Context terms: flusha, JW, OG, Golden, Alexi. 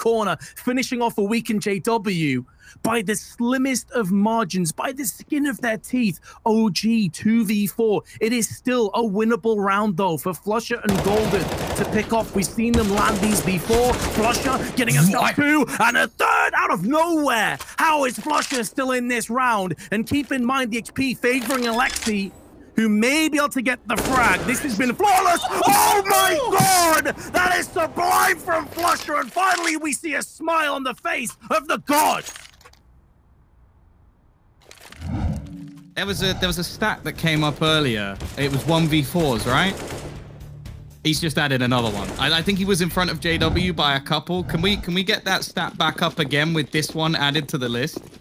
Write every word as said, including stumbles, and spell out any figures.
corner, finishing off a weakened J W by the slimmest of margins, by the skin of their teeth. O G two v four. It is still a winnable round, though, for flusha and Golden to pick off. We've seen them land these before. flusha getting a two and a third out of nowhere. How is flusha still in this round? And keep in mind the X P favoring Alexi, who may be able to get the frag. This has been flawless. Oh my God! That is sublime from flusha, and finally we see a smile on the face of the god. There was a there was a stat that came up earlier. It was one v fours, right? He's just added another one. I, I think he was in front of J W by a couple. Can we can we get that stat back up again with this one added to the list?